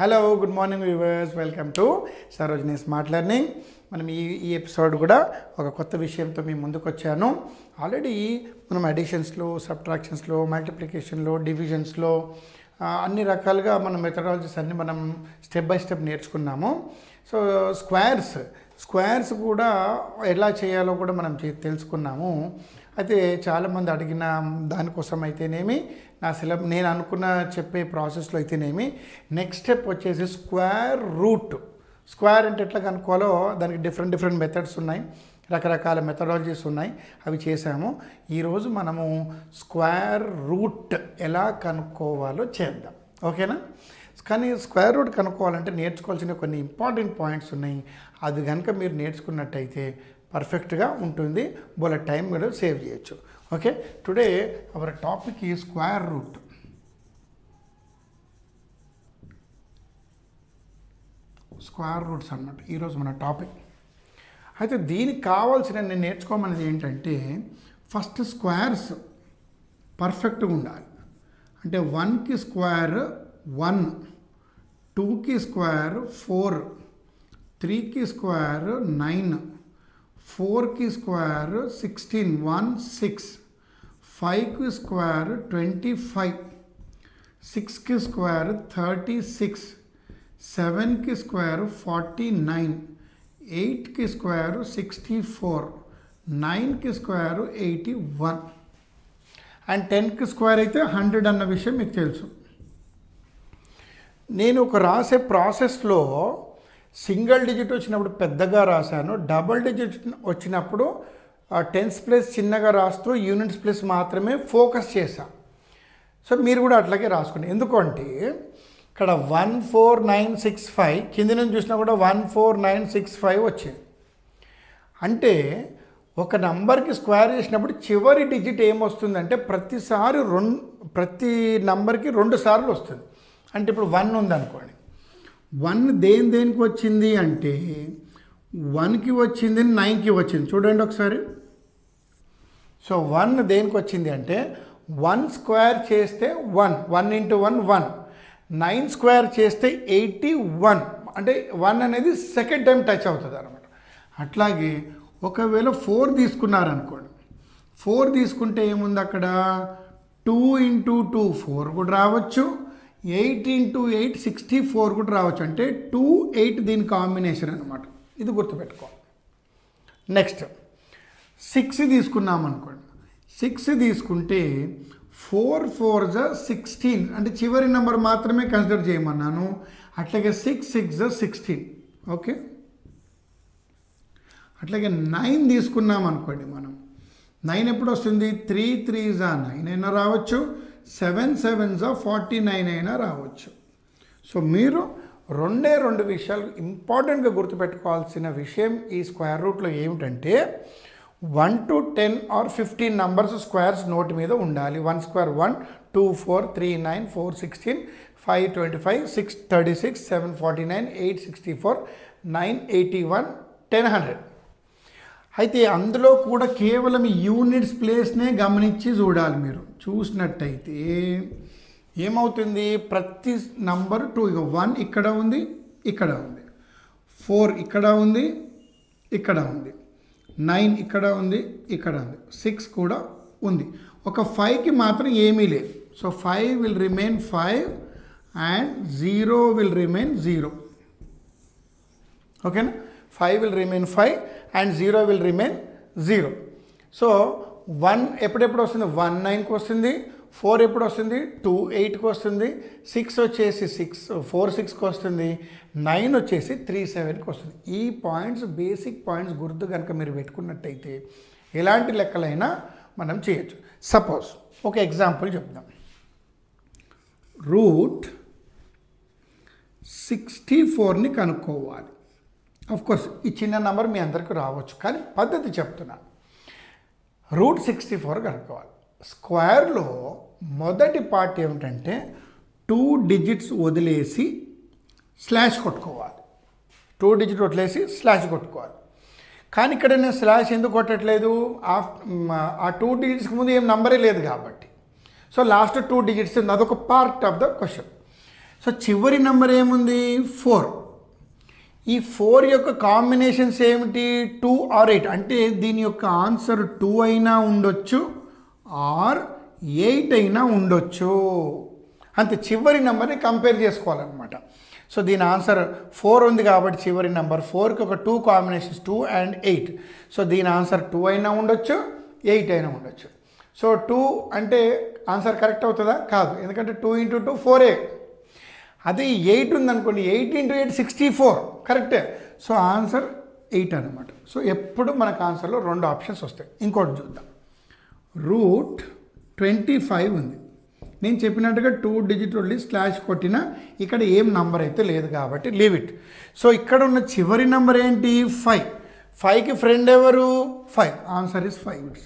Hello, good morning viewers. Welcome to Sarojini Smart Learning. మనం ఈ episode కూడా ఒక కొత్త విషయంతో మీ ముందుకు వచ్చాను. ఆల్రెడీ మనం అడిషన్స్లో, సబ్ట్రాక్షన్స్లో, మల్టిప్లికేషన్లో, డివిజన్స్లో అన్ని రకాలుగా మన మెథడాలజీస్ అన్ని మనం స్టెప్ బై స్టెప్ నేర్చుకున్నాము. సో స్క్వేర్స్ కూడా ఎలా చేయాలో కూడా మనం తెలుసుకున్నాము. అయితే చాలామంది అడిగిన దానికోసం అయితేనేమి, నా సిలబస్ నేను అనుకున్న చెప్పే ప్రాసెస్లో అయితేనేమి నెక్స్ట్ స్టెప్ వచ్చేసి స్క్వేర్ రూట్. స్క్వేర్ అంటే ఎట్లా కనుక్కోవాలో దానికి డిఫరెంట్ మెథడ్స్ ఉన్నాయి, రకరకాల మెథడాలజీస్ ఉన్నాయి, అవి చేసాము. ఈరోజు మనము స్క్వేర్ రూట్ ఎలా కనుక్కోవాలో చేద్దాం, ఓకేనా? కానీ స్క్వేర్ రూట్ కనుక్కోవాలంటే నేర్చుకోవాల్సిన కొన్ని ఇంపార్టెంట్ పాయింట్స్ ఉన్నాయి. అది కనుక మీరు నేర్చుకున్నట్టయితే పర్ఫెక్ట్గా ఉంటుంది, బోలెడ్ టైం కూడా సేవ్ చేయొచ్చు. ఓకే, టుడే అవర్ టాపిక్ ఈ స్క్వేర్ రూట్. స్క్వేర్ రూట్స్ అన్నమాట ఈరోజు మన టాపిక్. అయితే దీనికి కావాల్సిన నేను నేర్చుకోమనేది ఏంటంటే, ఫస్ట్ స్క్వేర్స్ పర్ఫెక్ట్గా ఉండాలి. అంటే 1కి స్క్వేర్ 1, 2కి స్క్వేర్ 4, 3కి స్క్వేర్ 9, 4కి స్క్వేర్ 16, 16, 5కి స్క్వేర్ 25, 6కి స్క్వేర్ 36, 7కి స్క్వేర్ 49, 8కి స్క్వేర్ 64, 9కి స్క్వేర్ 81 అండ్ 10కి స్క్వేర్ అయితే 100 అన్న విషయం మీకు తెలుసు. నేను ఒక రాసే ప్రాసెస్లో సింగిల్ డిజిట్ వచ్చినప్పుడు పెద్దగా రాశాను, డబల్ డిజిట్ వచ్చినప్పుడు టెన్స్ ప్లేస్ చిన్నగా రాస్తూ యూనిట్స్ ప్లేస్ మాత్రమే ఫోకస్ చేశాను. సో మీరు కూడా అట్లాగే రాసుకున్నాను. ఎందుకంటే ఇక్కడ 14965 కింది నుంచి చూసినా కూడా 14965 వచ్చింది. అంటే ఒక నంబర్కి స్క్వేర్ చేసినప్పుడు చివరి డిజిట్ ఏమొస్తుందంటే ప్రతిసారి ప్రతి నంబర్కి 2 సార్లు వస్తుంది. అంటే ఇప్పుడు 1 ఉందనుకోండి, 1 దేనికి వచ్చింది అంటే 1కి వచ్చింది, 9కి వచ్చింది. చూడండి ఒకసారి. సో 1 దేనికి వచ్చింది అంటే 1 స్క్వేర్ చేస్తే 1, 1 into 1, 1, 9 స్క్వేర్ చేస్తే 81. అంటే 1 అనేది సెకండ్ టైం టచ్ అవుతుంది అనమాట. అట్లాగే ఒకవేళ 4 తీసుకున్నారనుకోండి, 4 తీసుకుంటే ఏముంది అక్కడ 2 into 2, 4 కూడా రావచ్చు, 8 into 8, 64 కూడా రావచ్చు. అంటే 2, 8 దీని కాంబినేషన్ అనమాట. ఇది గుర్తుపెట్టుకో. నెక్స్ట్ 6 తీసుకున్నాం అనుకోండి, 6 తీసుకుంటే 4 4s 16, అంటే చివరి నెంబర్ మాత్రమే కన్సిడర్ చేయమన్నాను. అట్లాగే 6 6s 16, ఓకే. అట్లాగే 9 తీసుకున్నాం అనుకోండి, మనం 9 ఎప్పుడు వస్తుంది, 3 3s 9 అయినా రావచ్చు, 7 7s 49 అయినా రావచ్చు. సో మీరు 2 విషయాలు ఇంపార్టెంట్గా గుర్తుపెట్టుకోవాల్సిన విషయం ఈ స్క్వేర్ రూట్లో ఏమిటంటే 1 to 10 or 15 numbers squares note మీద ఉండాలి. 1 స్క్వేర్ 1 2 4 3 9 4 16 5 25 6 36 7 49 8 64 9 81 10 100. అయితే అందులో కూడా కేవలం యూనిట్స్ ప్లేస్నే గమనించి చూడాలి. మీరు చూసినట్టయితే ఏమవుతుంది, ప్రతి నంబర్ 2, ఇక 1 ఇక్కడ ఉంది, ఇక్కడ ఉంది, 4 ఇక్కడ ఉంది, ఇక్కడ ఉంది, 9 ఇక్కడ ఉంది, ఇక్కడ ఉంది, 6 కూడా ఉంది. ఒక 5కి మాత్రం ఏమీ లేదు. So 5 will remain 5 and 0 will remain 0, ఓకేనా? 5 will remain 5 and 0 will remain 0. So 1 ఎప్పుడెప్పుడు వస్తుంది, 1 9కి వస్తుంది, 4 ఎప్పుడు వస్తుంది, 2 8కి వస్తుంది, 6 వచ్చేసి 4 6కి వస్తుంది, 9 వచ్చేసి 3 7కి వస్తుంది. ఈ పాయింట్స్ బేసిక్ పాయింట్స్ గుర్తు కనుక మీరు పెట్టుకున్నట్టయితే ఎలాంటి లెక్కలైనా మనం చేయొచ్చు. సపోజ్ ఒక ఎగ్జాంపుల్ చెప్దాం. రూట్ 64ని కనుక్కోవాలి. అఫ్కోర్స్ ఈ చిన్న నెంబర్ మీ అందరికీ రావచ్చు, కానీ పద్ధతి చెప్తున్నాను. రూట్ 64 కనుక్కోవాలి. స్క్వేర్లో మొదటి పార్ట్ ఏమిటంటే 2 డిజిట్స్ వదిలేసి స్లాష్ కొట్టుకోవాలి. 2 డిజిట్ వదిలేసి స్లాష్ కొట్టుకోవాలి. కానీ ఇక్కడ నేను స్లాష్ ఎందుకు కొట్టట్లేదు, ఆ 2 డిజిట్స్కి ముందు ఏం నెంబరే లేదు కాబట్టి. సో లాస్ట్ 2 డిజిట్స్, అదొక part of the question. So, chivari number emundi 4. E 4 yokka combination emiti 2 or 8. Ante deen yokka answer 2 aina undochu or 8 aina undochu. Ante chivari number compare chesukovalanamata. So, the answer 4 on the garbage chivari number 4 2 combinations 2 and 8. So, the answer 2 aina undochu, 8 aina undochu. So, 2 ante answer correct avutadha? Kaadu. Endukante 2 into 2 4a. That is 8 8 into 8 64. Correct? So, answer 8. So, eppudu manaku answer lo rendu options vastayi. Inkoti chuddam. Root 25 undi. నేను చెప్పినట్టుగా 2 digit only slash కొట్టిన ఇక్కడ ఏం number అయితే లేదు కాబట్టి leave it. So ఇక్కడ ఉన్న చివరి నంబర్ ఏంటి 5. 5 కి ఫ్రెండ్ ఎవరు 5. Answer is 5.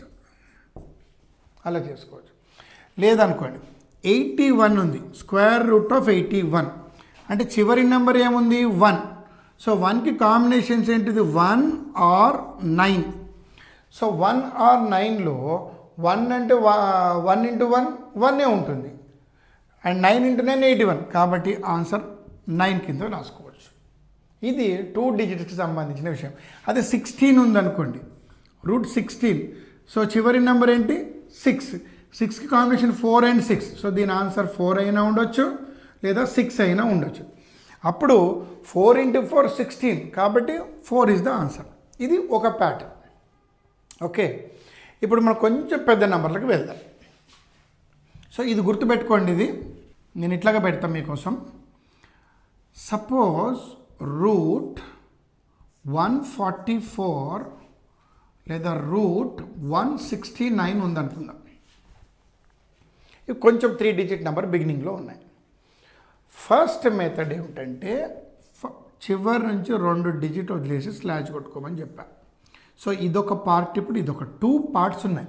అలా చేసుకోవచ్చు. లేదనుకోండి 81 ఉంది. స్క్వేర్ రూట్ ఆఫ్ 81 అంటే చివరి నంబర్ ఏముంది 1. సో 1 కి కాంబినేషన్స్ ఏంటిది 1 ఆర్ 9. సో 1 ఆర్ 9 లో 1 అంటే 1 into 1, 1 ఉంటుంది. And 9 into 9, 81. కాబట్టి ఆన్సర్ 9 కింద రాసుకోవచ్చు. ఇది 2 డిజిట్స్కి సంబంధించిన విషయం. అదే 16 ఉందనుకోండి. రూట్ 16. సో చివరి నెంబర్ ఏంటి 6. 6కి కాంబినేషన్ 4 అండ్ 6. సో దీని ఆన్సర్ 4 అయినా ఉండొచ్చు లేదా 6 అయినా ఉండొచ్చు. అప్పుడు 4 into 4, 16. కాబట్టి 4 is the answer. ఇది ఒక ప్యాటర్న్. ఓకే. ఇప్పుడు మనం కొంచెం పెద్ద నంబర్లకు వెళ్దాం. సో ఇది గుర్తుపెట్టుకోండి. ఇది నేను ఇట్లాగా పెడతాను మీకోసం. సపోజ్ రూట్ 144 లేదా రూట్ 169 ఉందనుకుందాం. ఇవి కొంచెం 3 డిజిట్ నెంబర్ బిగినింగ్లో ఉన్నాయి. ఫస్ట్ మెథడ్ ఏమిటంటే చివరి నుంచి 2 డిజిట్ వదిలేసి స్లాష్ కొట్టుకోమని చెప్పాను. సో ఇదొక పార్ట్. ఇప్పుడు ఇదొక 2 పార్ట్స్ ఉన్నాయి.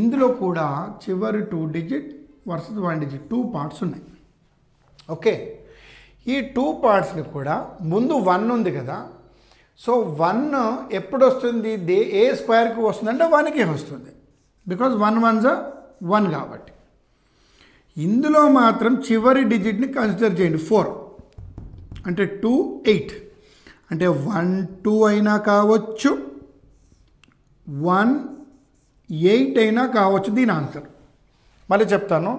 ఇందులో కూడా చివరి 2 డిజిట్ వర్సెస్ 1 డిజిట్ 2 పార్ట్స్ ఉన్నాయి. ఓకే. ఈ 2 పార్ట్స్ని కూడా ముందు 1 ఉంది కదా. సో 1 ఎప్పుడు వస్తుంది? ఏ స్క్వేర్కి వస్తుందంటే 1కి వస్తుంది. బికాజ్ 1 1 1 కాబట్టి ఇందులో మాత్రం చివరి డిజిట్ని కన్సిడర్ చేయండి 4. అంటే 2 8 అంటే 1 2 అయినా కావచ్చు 1 8 అయినా కావచ్చు. దీని ఆన్సర్ మళ్ళీ చెప్తాను.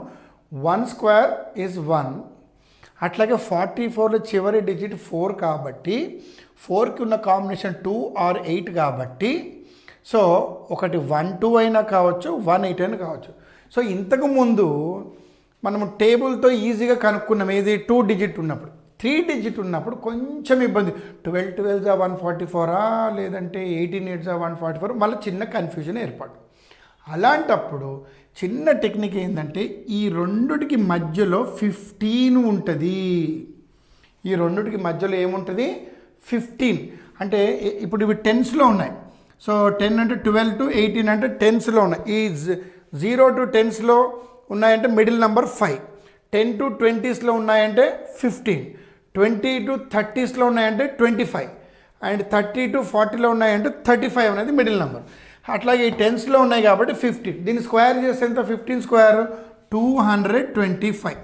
1 స్క్వేర్ ఈజ్ 1. అట్లాగే 44లో చివరి డిజిట్ 4 కాబట్టి 4కి ఉన్న కాంబినేషన్ 2 ఆర్ 8 కాబట్టి సో ఒకటి 1 2 అయినా కావచ్చు 1 8 అయినా కావచ్చు. సో ఇంతకుముందు మనము టేబుల్తో ఈజీగా కనుక్కున్నాం. ఏది 2 డిజిట్ ఉన్నప్పుడు. 3 డిజిట్ ఉన్నప్పుడు కొంచెం ఇబ్బంది. 12 12 144 లేదంటే 18 8 144 మళ్ళీ చిన్న కన్ఫ్యూజన్ ఏర్పాటు. అలాంటప్పుడు చిన్న టెక్నిక్ ఏంటంటే ఈ రెండుటికి మధ్యలో 15 ఉంటుంది. ఈ రెండుటికి మధ్యలో ఏముంటుంది 15. అంటే ఇప్పుడు ఇవి టెన్స్లో ఉన్నాయి. సో 10 అంటే 12 to 18 అంటే టెన్స్లో ఉన్నాయి. ఈ 0 to 10s ఉన్నాయంటే మిడిల్ నెంబర్ 5. 10 to 20s ఉన్నాయంటే 15. 20 to 30s ఉన్నాయంటే 25. అండ్ 30 to 40 ఉన్నాయంటే 35 అనేది మిడిల్ నెంబర్. అట్లాగే ఈ 10s ఉన్నాయి కాబట్టి 15. దీన్ని స్క్వేర్ చేస్తే ఎంత? 15 స్క్వేర్ 225.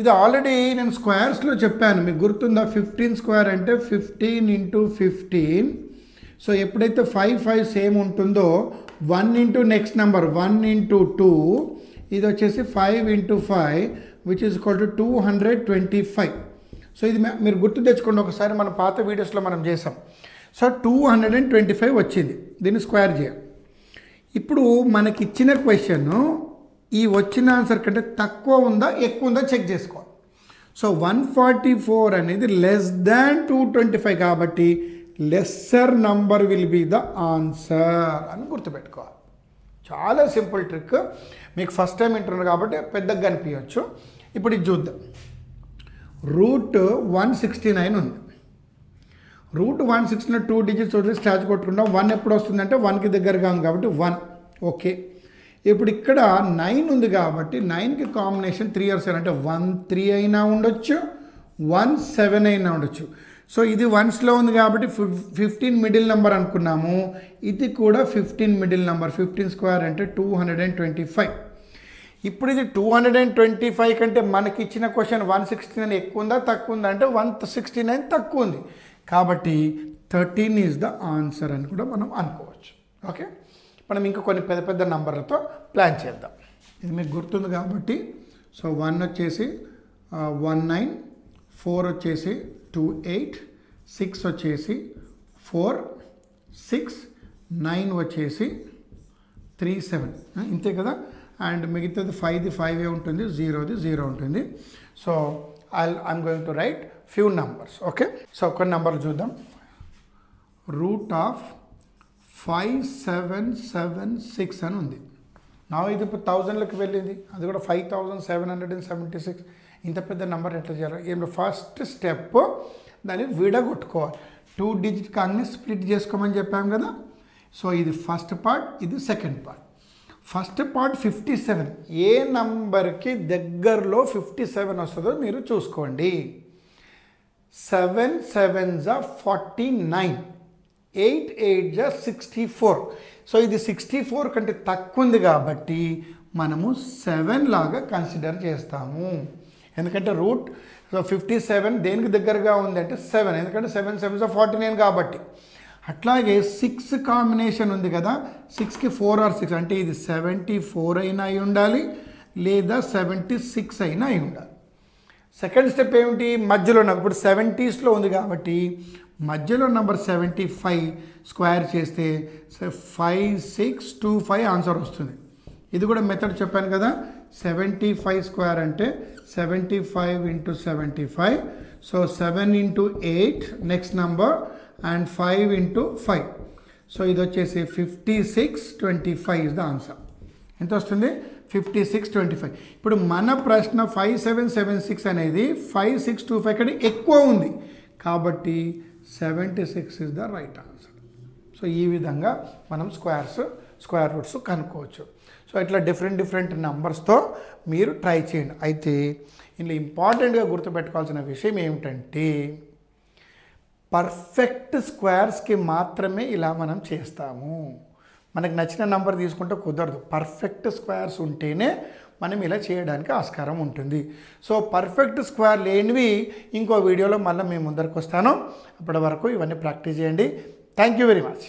ఇది ఆల్రెడీ నేను స్క్వేర్స్లో చెప్పాను మీకు గుర్తుందా? 15 స్క్వేర్ అంటే 15 into 15. సో ఎప్పుడైతే 5 5 సేమ్ ఉంటుందో 1 into next number 1 into 2 ఇది వచ్చేసి 5 into 5 which is equal to 225. So ఇది మీరు గుర్తు తెచ్చుకోండి. ఒకసారి మన పాత వీడియోస్లో మనం చేసాం. సో 225 వచ్చింది. దీన్ని స్క్వేర్ చేయాలి. ఇప్పుడు మనకి ఇచ్చిన క్వశ్చన్ ఈ వచ్చిన ఆన్సర్ కంటే తక్కువ ఉందా ఎక్కువ ఉందా చెక్ చేసుకోవాలి. సో 144 అనేది లెస్ దాన్ 225 కాబట్టి lesser number will be the answer అని గుర్తుపెట్టుకోవాలి. చాలా సింపుల్ ట్రిక్. మీకు ఫస్ట్ టైం వింటున్నారు కాబట్టి పెద్దగా అనిపించవచ్చు. ఇప్పుడు ఇది చూద్దాం. రూట్ 169 ఉంది. రూట్ 169 2 డిజిట్స్ వదిలి స్టాచ్ కొట్టుకుంటాం. 1 ఎప్పుడు వస్తుందంటే 1కి దగ్గరగా ఉంది కాబట్టి 1. ఓకే. ఇప్పుడు ఇక్కడ 9 ఉంది కాబట్టి 9కి కాంబినేషన్ 3 or 7 అంటే 1 3 అయినా ఉండొచ్చు 1 7 అయినా ఉండొచ్చు. సో ఇది 1sలో ఉంది కాబట్టి 15 మిడిల్ నెంబర్ అనుకున్నాము. ఇది కూడా 15 మిడిల్ నెంబర్. 15 స్క్వేర్ అంటే 225. ఇప్పుడు ఇది 225 కంటే మనకి ఇచ్చిన క్వశ్చన్ 169 ఎక్కువ ఉందా తక్కువ ఉందా అంటే 169 తక్కువ ఉంది కాబట్టి 13 ఇస్ ద ఆన్సర్ అని కూడా మనం అనుకోవచ్చు ఓకే మనం ఇంకా కొన్ని పెద్ద పెద్ద నంబర్లతో ప్లాన్ చేద్దాం ఇది మీకు గుర్తుంది కాబట్టి సో 1 వచ్చేసి 19 4 వచ్చేసి 28 6 వచ్చేసి 4 6 9 వచ్చేసి 37 ఇంతే కదా and megitha the 5 the 5 untundi 0 the 0 untundi so I'm going to write few numbers okay so oka number chuddam root of 5776 anu undi now idu 1000 laki vellindi adu kuda 5776 inta pedda number etla cheyala em first step dani vidagottkovali two digit kanni split chesukomani cheppam kada so idu first part idu second part First part 57. A number ki deggarlo 57 ostado meeru chuskondi. 7 7s are 49. 8 8s are 64. So this 64 kante takkundi kabatti manamu 7 laga consider chestamu. Endukante root so 57 deniki deggarga undi ante 7. Endukante 7 7s are 49 kabatti. అట్లాగే 6 combination ఉంది కదా 6 కి 4 are 6 అంటే ఇది 74 అయినా అయి ఉండాలి లేదా 76 అయినా అయి ఉండాలి సెకండ్ స్టెప్ ఏంటి మధ్యలో నాకు ఇప్పుడు 70s లో ఉంది కాబట్టి మధ్యలో నంబర్ 75 స్క్వేర్ చేస్తే 5625 ఆన్సర్ వస్తుంది ఇది కూడా మెథడ్ చెప్పాను కదా 75 స్క్వేర్ అంటే 75 × 75 so 7 × 8 next number and 5 × 5 so idu vachese 5625 is the answer entha vastundi 5625 ippudu mana prashna 5776 anedi 5625 kade ekkuva undi kabatti 76 is the right answer so ee vidhanga manam square roots kanukochu so itla different numbers tho meeru try cheyandi aithe inlo important ga gurtu pettukovalsina vishayam emtante Perfect squares के मात्र में इलामनम चेस्ता हूँ मनक नचना number this कुंटा कुदर दो perfect squares उन्टे ने मने मिला छेड़ डान का आस्कारम उन्टेंडी so perfect square लेन भी इनको वीडियो लो मालम में मुंदर कोस्तानो अपड़ा वार कोई वने practice जेंडी thank you very much